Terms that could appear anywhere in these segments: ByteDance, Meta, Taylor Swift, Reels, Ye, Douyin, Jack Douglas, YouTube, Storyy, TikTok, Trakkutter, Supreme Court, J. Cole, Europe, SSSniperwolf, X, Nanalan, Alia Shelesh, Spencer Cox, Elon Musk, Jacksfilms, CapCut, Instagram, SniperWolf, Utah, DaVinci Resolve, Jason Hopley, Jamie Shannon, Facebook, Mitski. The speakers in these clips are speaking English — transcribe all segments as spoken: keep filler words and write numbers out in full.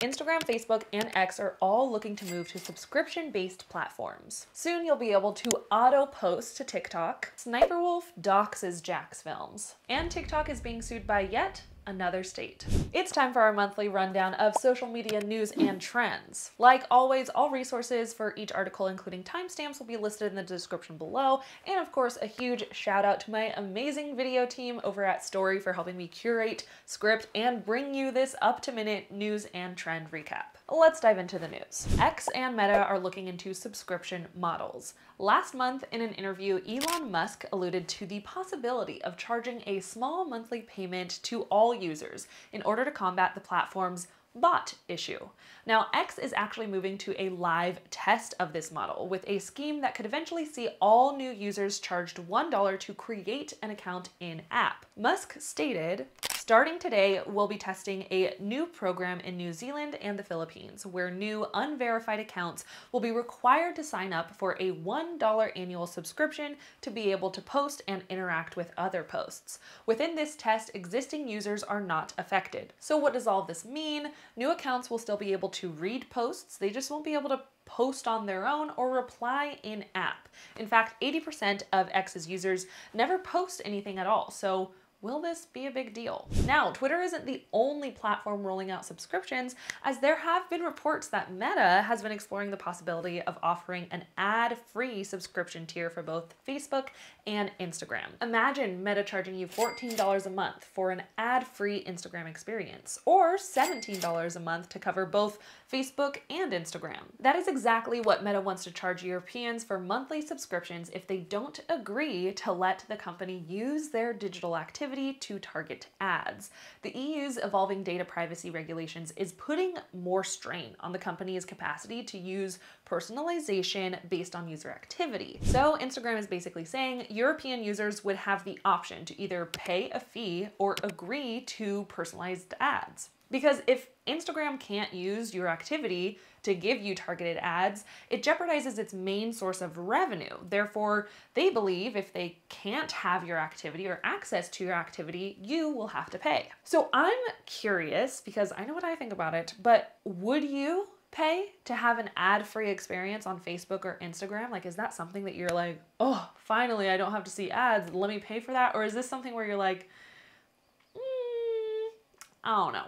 Instagram, Facebook, and X are all looking to move to subscription-based platforms. Soon you'll be able to auto-post to TikTok. SniperWolf doxes Jacksfilms. And TikTok is being sued by yet another state. It's time for our monthly rundown of social media news and trends. Like always, all resources for each article, including timestamps, will be listed in the description below. And of course, a huge shout out to my amazing video team over at Storyy for helping me curate, script, and bring you this up-to-minute news and trend recap. Let's dive into the news. X and Meta are looking into subscription models. Last month in an interview, Elon Musk alluded to the possibility of charging a small monthly payment to all users in order to combat the platform's bot issue. Now, X is actually moving to a live test of this model with a scheme that could eventually see all new users charged one dollar to create an account in-app. Musk stated, "Starting today, we'll be testing a new program in New Zealand and the Philippines, where new unverified accounts will be required to sign up for a one dollar annual subscription to be able to post and interact with other posts. Within this test, existing users are not affected." So what does all this mean? New accounts will still be able to read posts. They just won't be able to post on their own or reply in app. In fact, eighty percent of X's users never post anything at all. So will this be a big deal? Now, Twitter isn't the only platform rolling out subscriptions, as there have been reports that Meta has been exploring the possibility of offering an ad-free subscription tier for both Facebook and Instagram. Imagine Meta charging you fourteen dollars a month for an ad-free Instagram experience, or seventeen dollars a month to cover both Facebook and Instagram. That is exactly what Meta wants to charge Europeans for monthly subscriptions if they don't agree to let the company use their digital activity to target ads. The E U's evolving data privacy regulations is putting more strain on the company's capacity to use personalization based on user activity. So Instagram is basically saying European users would have the option to either pay a fee or agree to personalized ads. Because if Instagram can't use your activity to give you targeted ads, it jeopardizes its main source of revenue. Therefore, they believe if they can't have your activity or access to your activity, you will have to pay. So I'm curious, because I know what I think about it, but would you pay to have an ad-free experience on Facebook or Instagram? Like, is that something that you're like, oh, finally, I don't have to see ads, let me pay for that? Or is this something where you're like, mm, I don't know.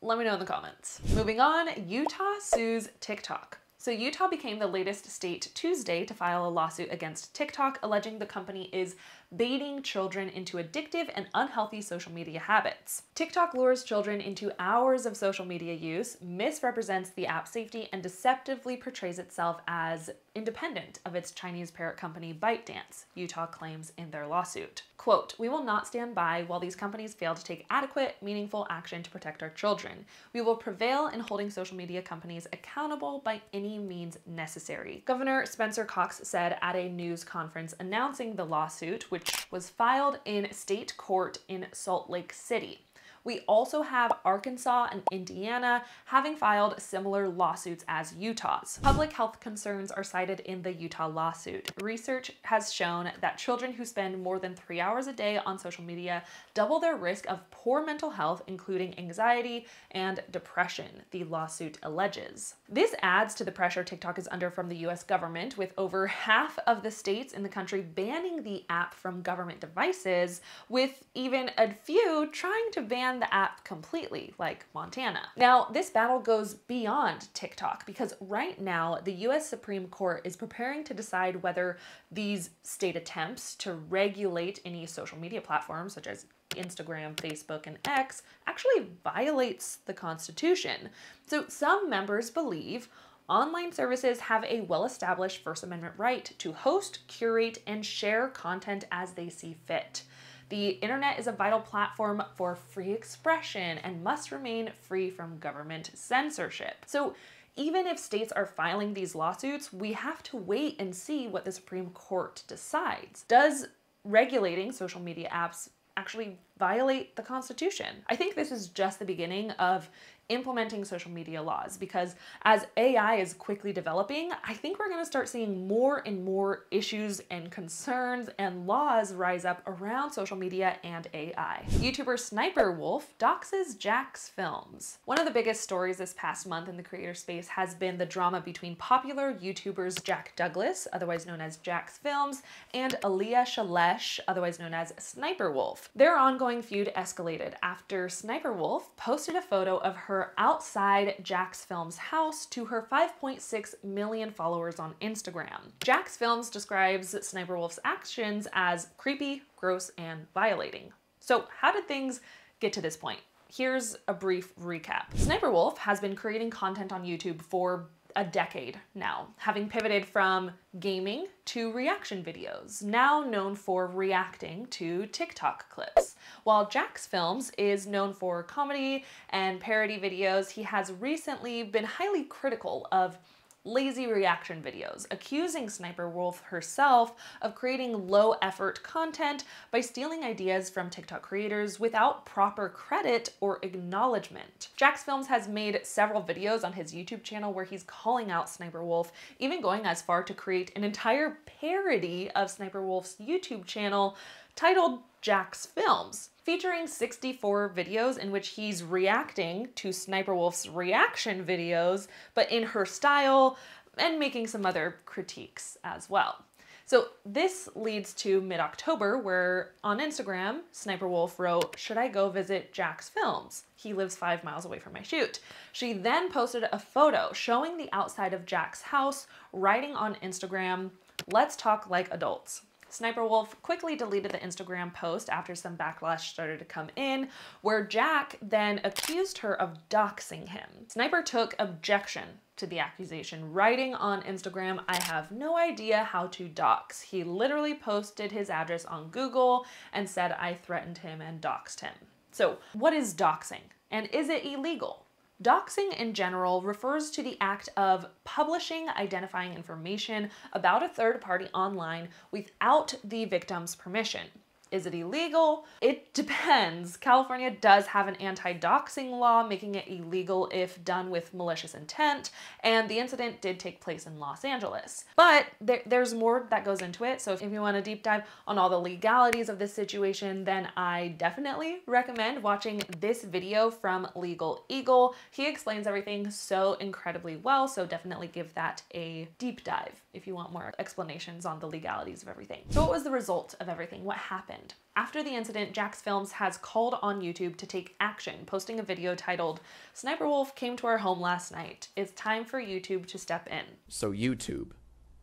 Let me know in the comments. Moving on, Utah sues TikTok. So Utah became the latest state Tuesday to file a lawsuit against TikTok, alleging the company is baiting children into addictive and unhealthy social media habits. TikTok lures children into hours of social media use, misrepresents the app's safety, and deceptively portrays itself as independent of its Chinese parent company ByteDance, Utah claims in their lawsuit. Quote, "We will not stand by while these companies fail to take adequate, meaningful action to protect our children. We will prevail in holding social media companies accountable by any means necessary." Governor Spencer Cox said at a news conference announcing the lawsuit, which which was filed in state court in Salt Lake City. We also have Arkansas and Indiana having filed similar lawsuits as Utah's. Public health concerns are cited in the Utah lawsuit. Research has shown that children who spend more than three hours a day on social media double their risk of poor mental health, including anxiety and depression, the lawsuit alleges. This adds to the pressure TikTok is under from the U S government, with over half of the states in the country banning the app from government devices, with even a few trying to ban the app completely, like Montana. Now, this battle goes beyond TikTok, because right now the U S Supreme Court is preparing to decide whether these state attempts to regulate any social media platforms such as Instagram, Facebook, and X actually violates the Constitution. So some members believe online services have a well-established First Amendment right to host, curate, and share content as they see fit. The internet is a vital platform for free expression and must remain free from government censorship. So even if states are filing these lawsuits, we have to wait and see what the Supreme Court decides. Does regulating social media apps actually violate the Constitution. I think this is just the beginning of implementing social media laws, because as A I is quickly developing, I think we're going to start seeing more and more issues and concerns and laws rise up around social media and A I. YouTuber SSSniperwolf doxes Jacksfilms. One of the biggest stories this past month in the creator space has been the drama between popular YouTubers Jack Douglas, otherwise known as Jacksfilms, and Alia Shelesh, otherwise known as SSSniperwolf. Their ongoing feud escalated after SSSniperwolf posted a photo of her outside Jacksfilms' house to her five point six million followers on Instagram. Jacksfilms describes SSSniperwolf's actions as creepy, gross, and violating. So how did things get to this point? Here's a brief recap. SSSniperwolf has been creating content on YouTube for a decade now, having pivoted from gaming to reaction videos, now known for reacting to TikTok clips. While Jacksfilms is known for comedy and parody videos, he has recently been highly critical of lazy reaction videos, accusing SSSniperwolf herself of creating low effort content by stealing ideas from TikTok creators without proper credit or acknowledgement. Jacksfilms has made several videos on his YouTube channel where he's calling out SSSniperwolf, even going as far to create an entire parody of SSSniperwolf's YouTube channel titled Jacksfilms, featuring sixty-four videos in which he's reacting to SSSniperwolf's reaction videos, but in her style, and making some other critiques as well. So this leads to mid-October, where on Instagram, SSSniperwolf wrote, "Should I go visit Jacksfilms? He lives five miles away from my shoot." She then posted a photo showing the outside of Jack's house, writing on Instagram, "Let's talk like adults." SSSniperwolf quickly deleted the Instagram post after some backlash started to come in, where Jack then accused her of doxing him. Sniper took objection to the accusation, writing on Instagram, "I have no idea how to dox. He literally posted his address on Google and said I threatened him and doxed him." So what is doxing, and is it illegal? Doxing in general refers to the act of publishing identifying information about a third party online without the victim's permission. Is it illegal? It depends. California does have an anti-doxing law, making it illegal if done with malicious intent, and the incident did take place in Los Angeles. But there, there's more that goes into it, so if you want a deep dive on all the legalities of this situation, then I definitely recommend watching this video from Legal Eagle. He explains everything so incredibly well, so definitely give that a deep dive if you want more explanations on the legalities of everything. So what was the result of everything? What happened? After the incident, Jacksfilms has called on YouTube to take action, posting a video titled, "SSSniperwolf came to our home last night. It's time for YouTube to step in." So YouTube,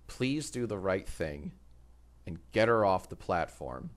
please do the right thing and get her off the platform.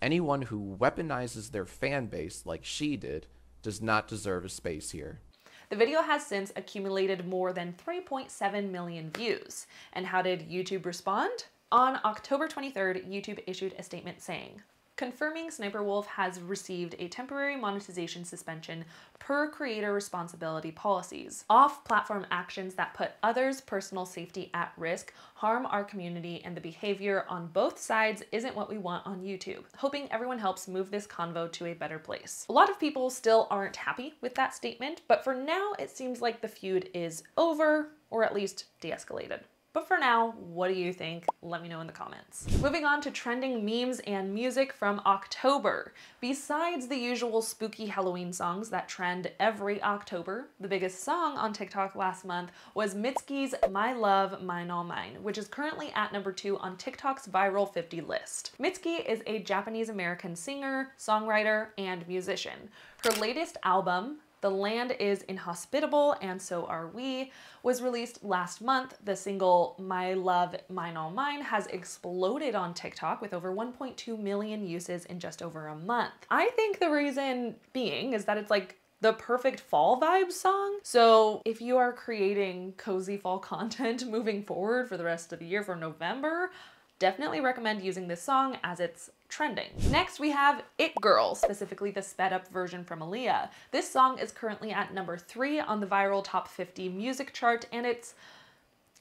Anyone who weaponizes their fan base like she did does not deserve a space here. The video has since accumulated more than three point seven million views. And how did YouTube respond? On October twenty-third, YouTube issued a statement saying, "Confirming SSSniperwolf has received a temporary monetization suspension per creator responsibility policies. Off-platform actions that put others' personal safety at risk, harm our community, and the behavior on both sides isn't what we want on YouTube. Hoping everyone helps move this convo to a better place." A lot of people still aren't happy with that statement, but for now it seems like the feud is over, or at least de-escalated. But for now, what do you think? Let me know in the comments. Moving on to trending memes and music from October. Besides the usual spooky Halloween songs that trend every October, the biggest song on TikTok last month was Mitski's "My Love, Mine All Mine," which is currently at number two on TikTok's viral fifty list. Mitski is a Japanese-American singer, songwriter, and musician. Her latest album, The Land Is Inhospitable and So Are We, was released last month. The single "My Love, Mine All Mine" has exploded on TikTok with over one point two million uses in just over a month. I think the reason being is that it's like the perfect fall vibe song. So if you are creating cozy fall content moving forward for the rest of the year for November, definitely recommend using this song as it's trending. Next, we have It Girl, specifically the sped up version from Alia. This song is currently at number three on the viral top fifty music chart, and it's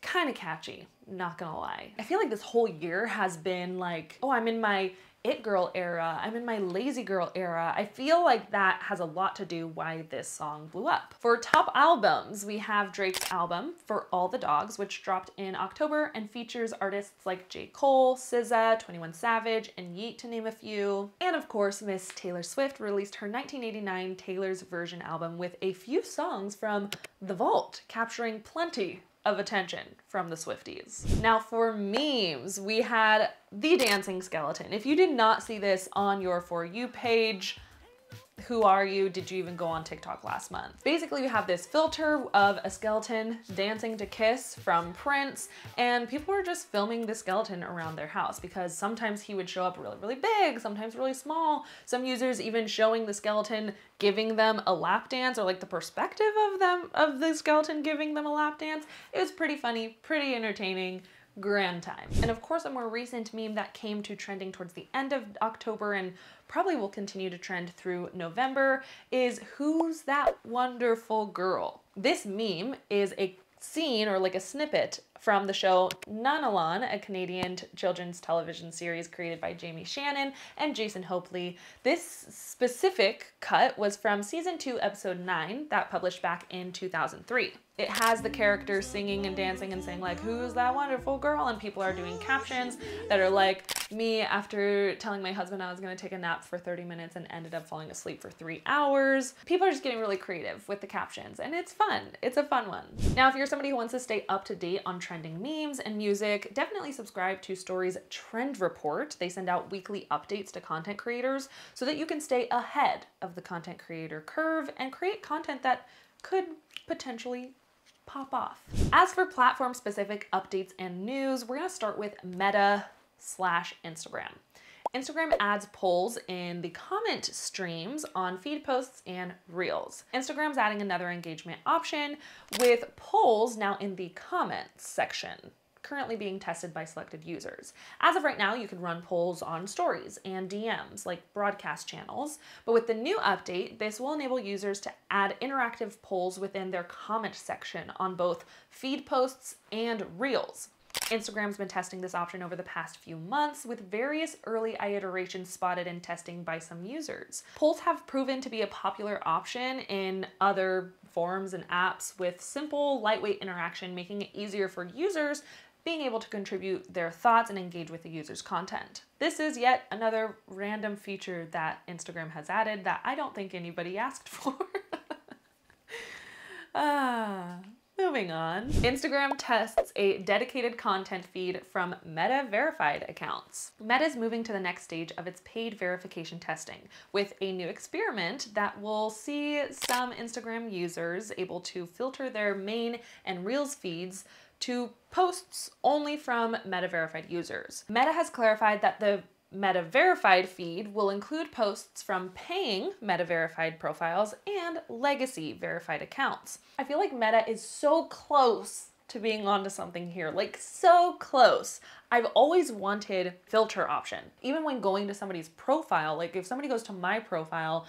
kind of catchy, not gonna lie. I feel like this whole year has been like, oh, I'm in my it girl era. I'm in my lazy girl era. I feel like that has a lot to do why this song blew up. For top albums, we have Drake's album For All the Dogs, which dropped in October and features artists like J. Cole, S Z A, twenty-one Savage, and Ye, to name a few. And of course, Miss Taylor Swift released her nineteen eighty-nine Taylor's Version album with a few songs from The Vault, capturing plenty of attention from the Swifties. Now for memes, we had the dancing skeleton. If you did not see this on your For You page, who are you? Did you even go on TikTok last month? Basically, you have this filter of a skeleton dancing to Kiss from Prince, and people were just filming the skeleton around their house because sometimes he would show up really, really big, sometimes really small. Some users even showing the skeleton giving them a lap dance, or like the perspective of them, of the skeleton giving them a lap dance. It was pretty funny, pretty entertaining. Grand time. And of course, a more recent meme that came to trending towards the end of October and probably will continue to trend through November is Who's That Wonderful Girl? This meme is a scene or like a snippet from the show Nanalan, a Canadian children's television series created by Jamie Shannon and Jason Hopley. This specific cut was from season two, episode nine, that published back in two thousand three. It has the characters singing and dancing and saying like, who's that wonderful girl? And people are doing captions that are like, me after telling my husband I was gonna take a nap for thirty minutes and ended up falling asleep for three hours. People are just getting really creative with the captions and it's fun. It's a fun one. Now, if you're somebody who wants to stay up to date on trending memes and music, definitely subscribe to Story's Trend Report. They send out weekly updates to content creators so that you can stay ahead of the content creator curve and create content that could potentially pop off. As for platform specific updates and news, we're gonna start with Meta slash Instagram. Instagram adds polls in the comment streams on feed posts and reels. Instagram's adding another engagement option with polls now in the comments section, currently being tested by selected users. As of right now, you can run polls on stories and D Ms like broadcast channels, but with the new update, this will enable users to add interactive polls within their comment section on both feed posts and reels. Instagram's been testing this option over the past few months with various early iterations spotted in testing by some users. Polls have proven to be a popular option in other forums and apps with simple, lightweight interaction, making it easier for users being able to contribute their thoughts and engage with the user's content. This is yet another random feature that Instagram has added that I don't think anybody asked for. Ah. Moving on, Instagram tests a dedicated content feed from Meta verified accounts. Meta is moving to the next stage of its paid verification testing with a new experiment that will see some Instagram users able to filter their main and Reels feeds to posts only from Meta verified users. Meta has clarified that the Meta verified feed will include posts from paying Meta verified profiles and legacy verified accounts. I feel like Meta is so close to being onto something here, like so close. I've always wanted filter option. Even when going to somebody's profile, like if somebody goes to my profile,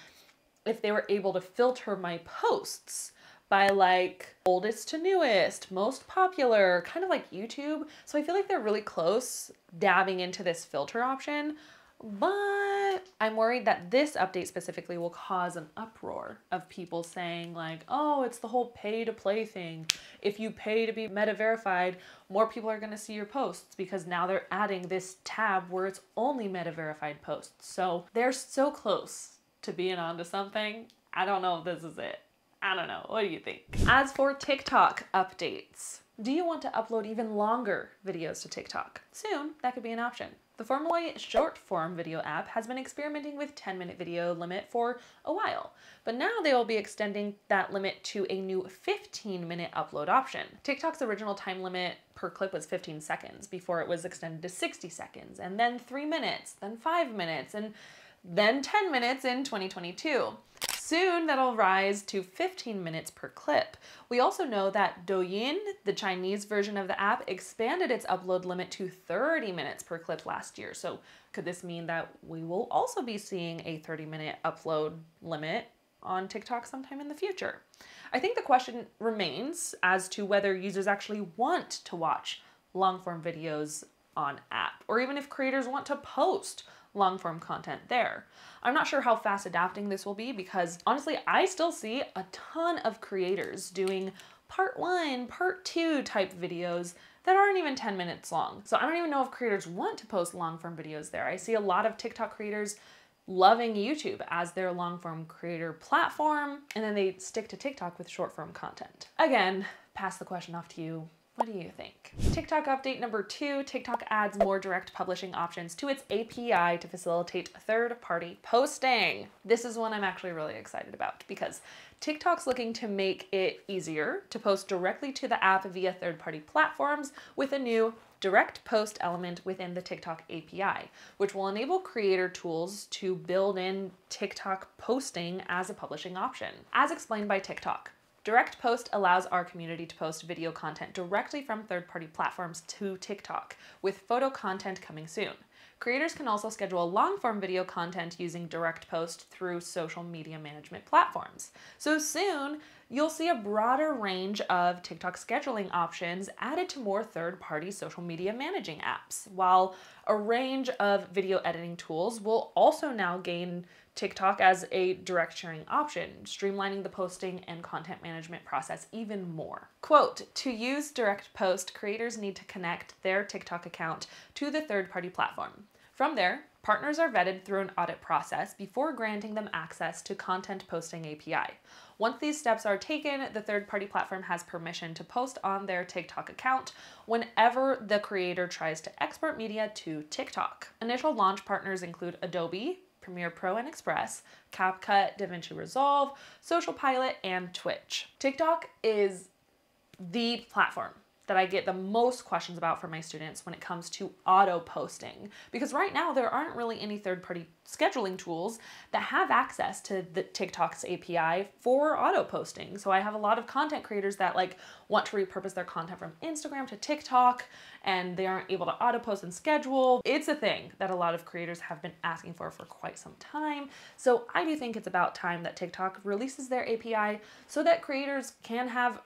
if they were able to filter my posts by like oldest to newest, most popular, kind of like YouTube. So I feel like they're really close dabbing into this filter option, but I'm worried that this update specifically will cause an uproar of people saying like, oh, it's the whole pay to play thing. If you pay to be Meta verified, more people are gonna see your posts because now they're adding this tab where it's only Meta verified posts. So they're so close to being onto something. I don't know if this is it. I don't know, what do you think? As for TikTok updates, do you want to upload even longer videos to TikTok? Soon, that could be an option. The formerly short form video app has been experimenting with ten minute video limit for a while, but now they will be extending that limit to a new fifteen minute upload option. TikTok's original time limit per clip was fifteen seconds before it was extended to sixty seconds, and then three minutes, then five minutes, and then ten minutes in twenty twenty-two. Soon that'll rise to fifteen minutes per clip. We also know that Douyin, the Chinese version of the app, expanded its upload limit to thirty minutes per clip last year. So could this mean that we will also be seeing a thirty minute upload limit on TikTok sometime in the future? I think the question remains as to whether users actually want to watch long form videos on app, or even if creators want to post long form content there. I'm not sure how fast adapting this will be because honestly, I still see a ton of creators doing part one, part two type videos that aren't even ten minutes long. So I don't even know if creators want to post long form videos there. I see a lot of TikTok creators loving YouTube as their long form creator platform, and then they stick to TikTok with short form content. Again, pass the question off to you. What do you think? TikTok update number two, TikTok adds more direct publishing options to its A P I to facilitate third-party posting. This is one I'm actually really excited about because TikTok's looking to make it easier to post directly to the app via third-party platforms with a new direct post element within the TikTok A P I, which will enable creator tools to build in TikTok posting as a publishing option. As explained by TikTok, direct post allows our community to post video content directly from third-party platforms to TikTok, with photo content coming soon. Creators can also schedule long-form video content using direct post through social media management platforms. So soon, you'll see a broader range of TikTok scheduling options added to more third-party social media managing apps, while a range of video editing tools will also now gain TikTok as a direct sharing option, streamlining the posting and content management process even more. Quote, to use direct post, creators need to connect their TikTok account to the third-party platform. From there, partners are vetted through an audit process before granting them access to content posting A P I. Once these steps are taken, the third-party platform has permission to post on their TikTok account whenever the creator tries to export media to TikTok. Initial launch partners include Adobe, Premiere Pro and Express, CapCut, DaVinci Resolve, Social Pilot, and Twitch. TikTok is the platform that I get the most questions about from my students when it comes to auto posting, because right now there aren't really any third-party scheduling tools that have access to the TikTok's A P I for auto posting. So I have a lot of content creators that like want to repurpose their content from Instagram to TikTok, and they aren't able to auto post and schedule. It's a thing that a lot of creators have been asking for for quite some time. So I do think it's about time that TikTok releases their A P I so that creators can have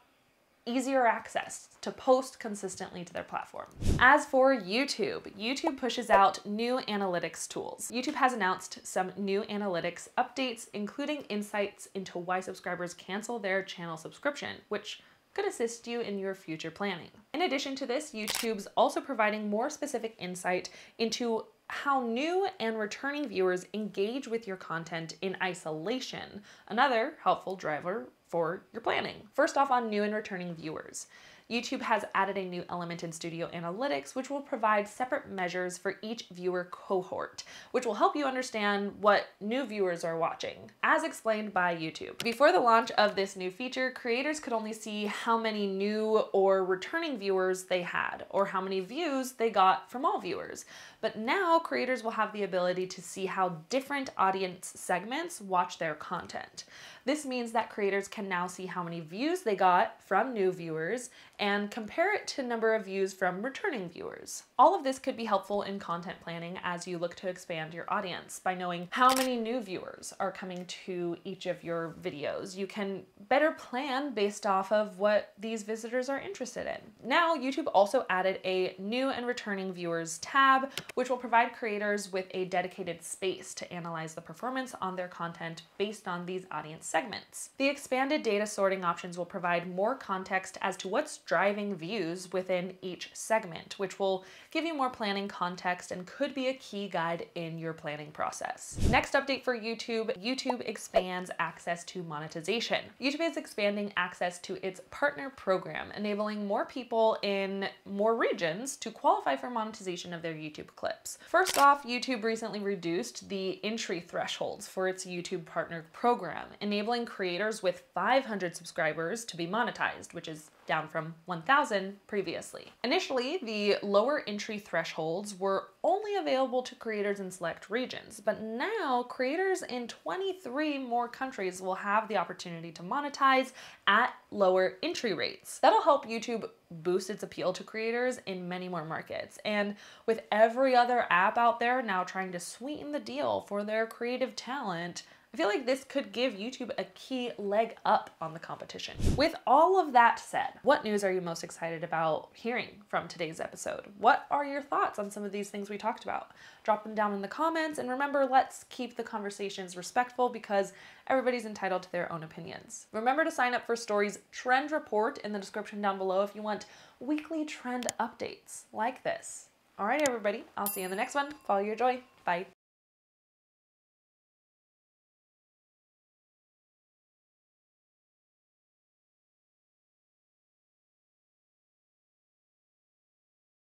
easier access to post consistently to their platform. As for YouTube, YouTube pushes out new analytics tools. YouTube has announced some new analytics updates, including insights into why subscribers cancel their channel subscription, which could assist you in your future planning. In addition to this, YouTube's also providing more specific insight into how new and returning viewers engage with your content in isolation, another helpful driver for your planning. First off, on new and returning viewers, YouTube has added a new element in Studio Analytics, which will provide separate measures for each viewer cohort, which will help you understand what new viewers are watching, as explained by YouTube. Before the launch of this new feature, creators could only see how many new or returning viewers they had, or how many views they got from all viewers. But now creators will have the ability to see how different audience segments watch their content. This means that creators can now see how many views they got from new viewers and compare it to number of views from returning viewers. All of this could be helpful in content planning as you look to expand your audience. By knowing how many new viewers are coming to each of your videos, you can better plan based off of what these visitors are interested in. Now, YouTube also added a new and returning viewers tab, which will provide creators with a dedicated space to analyze the performance on their content based on these audience segments. The expanded data sorting options will provide more context as to what's driving views within each segment, which will give you more planning context and could be a key guide in your planning process. Next update for YouTube, YouTube expands access to monetization. YouTube is expanding access to its partner program, enabling more people in more regions to qualify for monetization of their YouTube clips. First off, YouTube recently reduced the entry thresholds for its YouTube partner program, enabling creators with five hundred subscribers to be monetized, which is down from one thousand previously. Initially, the lower entry thresholds were only available to creators in select regions, but now creators in twenty-three more countries will have the opportunity to monetize at lower entry rates. That'll help YouTube boost its appeal to creators in many more markets. And with every other app out there now trying to sweeten the deal for their creative talent, I feel like this could give YouTube a key leg up on the competition. With all of that said, what news are you most excited about hearing from today's episode? What are your thoughts on some of these things we talked about? Drop them down in the comments, and remember, let's keep the conversations respectful because everybody's entitled to their own opinions. Remember to sign up for Story's trend report in the description down below if you want weekly trend updates like this. All right, everybody, I'll see you in the next one. Follow your joy. Bye.